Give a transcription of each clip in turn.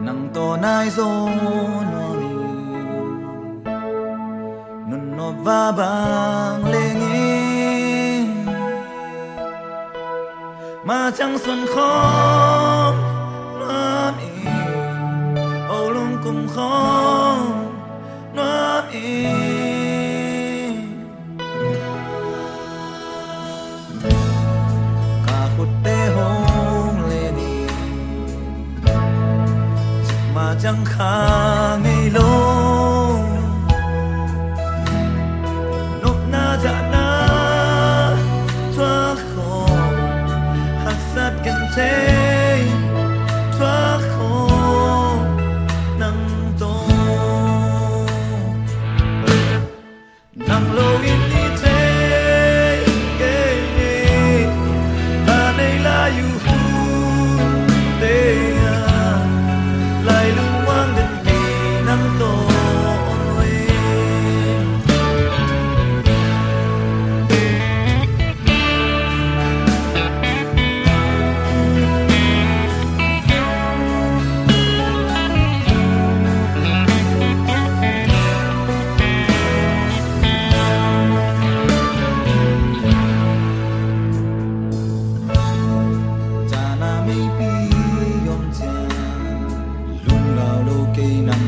Nang tawh naizaw nuaming, nun no vabang lenging, ma chang xuân khom nuaming, âu lung cùng khom nuaming. Chẳng khá ngây lô nộp na dạ na thoát khổ hạt sát kinh thế thoát khổ nang tawh nang lô in y thế kê ta đây là yu hu tê lại lúc nang tawh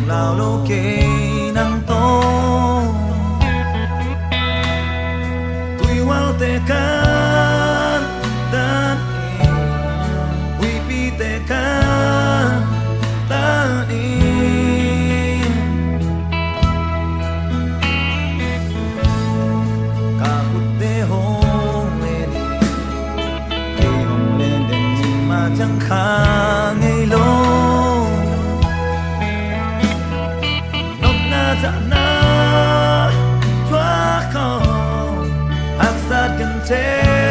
lao lô kê nang tawh tui wal te kan tan ui pi te kan tan ka hut te hong me ni ke hong len den ni ma chang khang ngây lô na thoát khổ hạt sát kinh thế.